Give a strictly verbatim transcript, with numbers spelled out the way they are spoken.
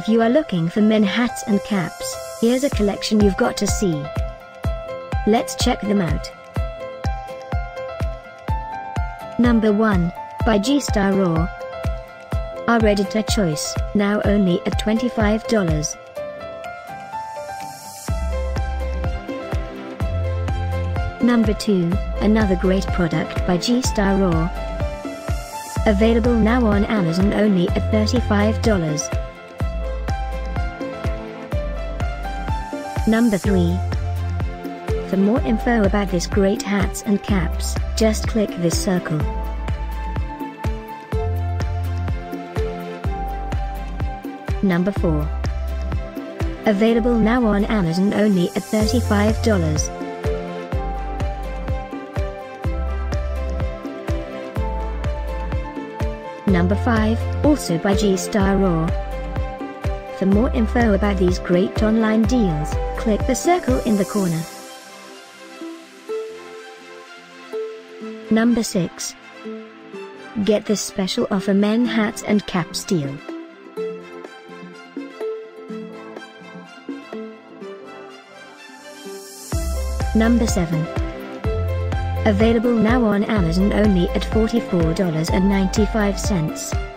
If you are looking for men hats and caps, here's a collection you've got to see. Let's check them out. Number one. By G-Star Raw. Our Redditor choice, now only at twenty-five dollars. Number two. Another great product by G-Star Raw. Available now on Amazon only at thirty-five dollars. Number three. For more info about this great hats and caps, just click this circle. Number four. Available now on Amazon only at thirty-five dollars. Number five, also by G-Star Raw. For more info about these great online deals, click the circle in the corner. Number six. Get this special offer men hats and caps deal. Number seven. Available now on Amazon only at forty-four dollars and ninety-five cents.